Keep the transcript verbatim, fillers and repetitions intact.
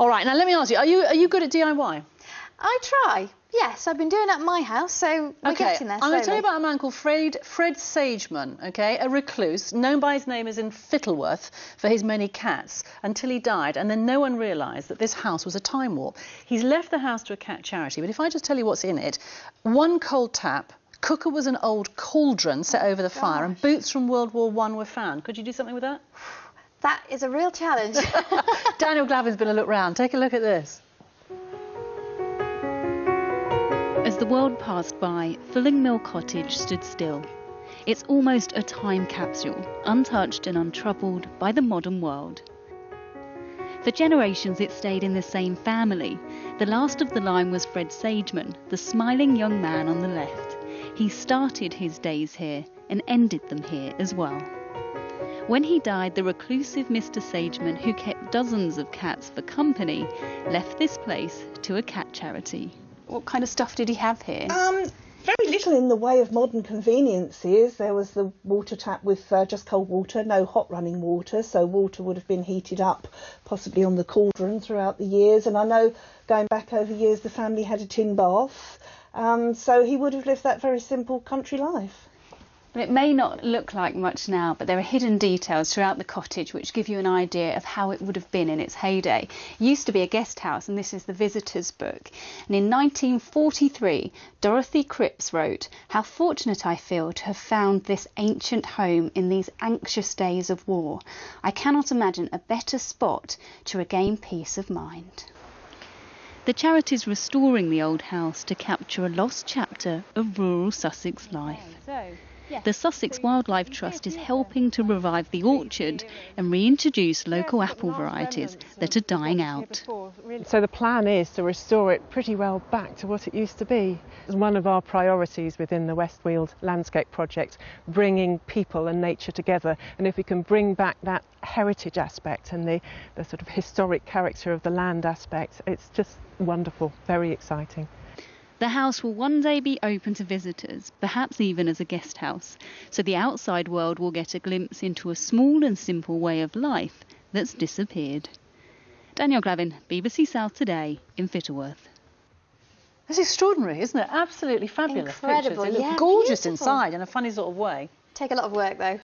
All right, now let me ask you, are you are you good at D I Y? I try. Yes, I've been doing it at my house, so we're okay, getting there slowly. I'm going to tell you about a man called Fred, Fred Sageman, okay, a recluse, known by his name as in Fittleworth for his many cats, until he died, and then no one realised that this house was a time warp. He's left the house to a cat charity, but if I just tell you what's in it, one cold tap, cooker was an old cauldron set over the Gosh. fire, and boots from World War One were found. Could you do something with that? That is a real challenge. Daniel Glavin's been a look round. Take a look at this. As the world passed by, Fulling Mill Cottage stood still. It's almost a time capsule, untouched and untroubled by the modern world. For generations it stayed in the same family. The last of the line was Fred Sageman, the smiling young man on the left. He started his days here and ended them here as well. When he died, the reclusive Mister Sageman, who kept dozens of cats for company, left this place to a cat charity. What kind of stuff did he have here? Um, very little in the way of modern conveniences. There was the water tap with uh, just cold water, no hot running water, so water would have been heated up, possibly on the cauldron throughout the years. And I know, going back over years, the family had a tin bath, um, so he would have lived that very simple country life. It may not look like much now, but there are hidden details throughout the cottage which give you an idea of how it would have been in its heyday. It used to be a guest house, and this is the visitors' book. And in nineteen forty-three, Dorothy Cripps wrote, "How fortunate I feel to have found this ancient home in these anxious days of war. I cannot imagine a better spot to regain peace of mind." The charity's restoring the old house to capture a lost chapter of rural Sussex life. Okay, so the Sussex Wildlife Trust is helping to revive the orchard and reintroduce local apple varieties that are dying out. So the plan is to restore it pretty well back to what it used to be. It's one of our priorities within the West Weald Landscape Project, bringing people and nature together. And if we can bring back that heritage aspect and the, the sort of historic character of the land aspect, it's just wonderful, very exciting. The house will one day be open to visitors, perhaps even as a guest house, so the outside world will get a glimpse into a small and simple way of life that's disappeared. Daniel Glavin, B B C South Today in Fittleworth. It's extraordinary, isn't it? Absolutely fabulous. Incredible. Pictures. It looks yeah, gorgeous beautiful. Inside in a funny sort of way. Take a lot of work though.